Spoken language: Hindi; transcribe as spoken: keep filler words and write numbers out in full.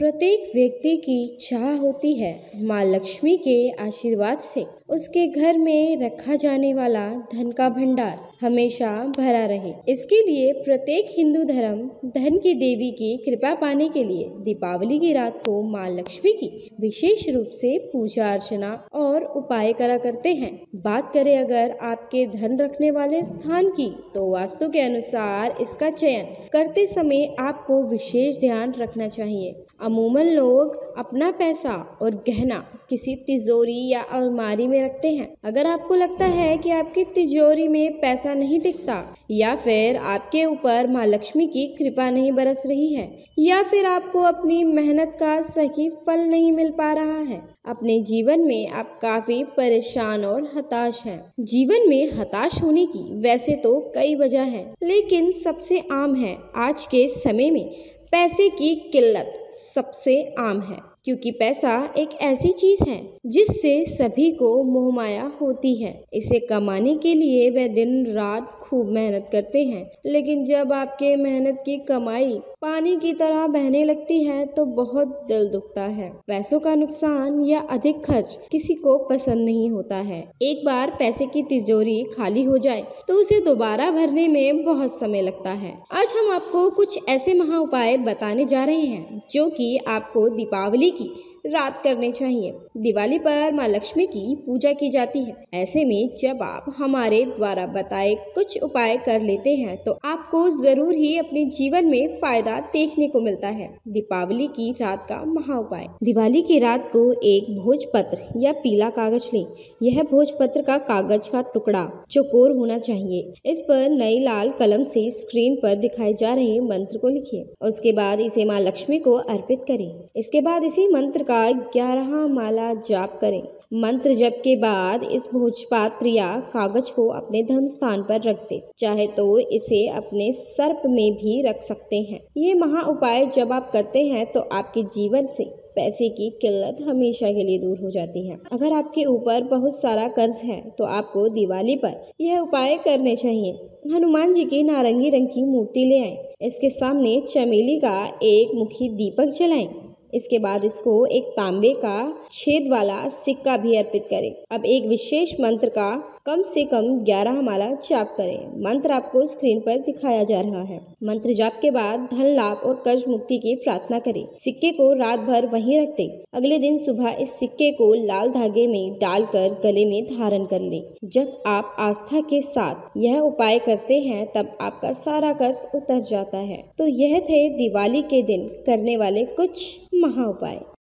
प्रत्येक व्यक्ति की चाह होती है माँ लक्ष्मी के आशीर्वाद से उसके घर में रखा जाने वाला धन का भंडार हमेशा भरा रहे। इसके लिए प्रत्येक हिंदू धर्म धन की देवी की कृपा पाने के लिए दीपावली की रात को माँ लक्ष्मी की विशेष रूप से पूजा अर्चना और उपाय करा करते हैं। बात करें अगर आपके धन रखने वाले स्थान की, तो वास्तु के अनुसार इसका चयन करते समय आपको विशेष ध्यान रखना चाहिए। अमूमन लोग अपना पैसा और गहना किसी तिजोरी या अलमारी में रखते हैं। अगर आपको लगता है कि आपकी तिजोरी में पैसा नहीं टिकता, या फिर आपके ऊपर माँ लक्ष्मी की कृपा नहीं बरस रही है, या फिर आपको अपनी मेहनत का सही फल नहीं मिल पा रहा है, अपने जीवन में आप काफी परेशान और हताश हैं। जीवन में हताश होने की वैसे तो कई वजह है, लेकिन सबसे आम है आज के समय में पैसे की किल्लत सबसे आम है, क्योंकि पैसा एक ऐसी चीज है जिससे सभी को मोहमाया होती है। इसे कमाने के लिए वे दिन रात खूब मेहनत करते हैं, लेकिन जब आपके मेहनत की कमाई पानी की तरह बहने लगती है तो बहुत दिल दुखता है। पैसों का नुकसान या अधिक खर्च किसी को पसंद नहीं होता है। एक बार पैसे की तिजोरी खाली हो जाए तो उसे दोबारा भरने में बहुत समय लगता है। आज हम आपको कुछ ऐसे महा उपाय बताने जा रहे हैं जो कि आपको दीपावली की रात करने चाहिए। दिवाली पर माँ लक्ष्मी की पूजा की जाती है। ऐसे में जब आप हमारे द्वारा बताए कुछ उपाय कर लेते हैं तो आपको जरूर ही अपने जीवन में फायदा देखने को मिलता है। दीपावली की रात का महा उपाय। दिवाली की रात को एक भोजपत्र या पीला कागज लें। यह भोजपत्र का कागज का टुकड़ा चौकोर होना चाहिए। इस पर नई लाल कलम से स्क्रीन पर दिखाए जा रहे मंत्र को लिखिए। उसके बाद इसे माँ लक्ष्मी को अर्पित करें। इसके बाद इसी मंत्र का ग्यारह माला जाप करें। मंत्र जप के बाद इस भोजपात्र या कागज को अपने धन स्थान पर रख दें। चाहे तो इसे अपने सर्प में भी रख सकते हैं। ये महा उपाय जब आप करते हैं तो आपके जीवन से पैसे की किल्लत हमेशा के लिए दूर हो जाती है। अगर आपके ऊपर बहुत सारा कर्ज है तो आपको दिवाली पर यह उपाय करने चाहिए। हनुमान जी की नारंगी रंग की मूर्ति ले आए। इसके सामने चमेली का एक मुखी दीपक जलाएं। इसके बाद इसको एक तांबे का छेद वाला सिक्का भी अर्पित करें। अब एक विशेष मंत्र का कम से कम ग्यारह माला जाप करें। मंत्र आपको स्क्रीन पर दिखाया जा रहा है। मंत्र जाप के बाद धन लाभ और कर्ज मुक्ति की प्रार्थना करें। सिक्के को रात भर वहीं रख दें। अगले दिन सुबह इस सिक्के को लाल धागे में डालकर गले में धारण कर लें। जब आप आस्था के साथ यह उपाय करते हैं तब आपका सारा कर्ज उतर जाता है। तो यह थे दिवाली के दिन करने वाले कुछ महा उपाय।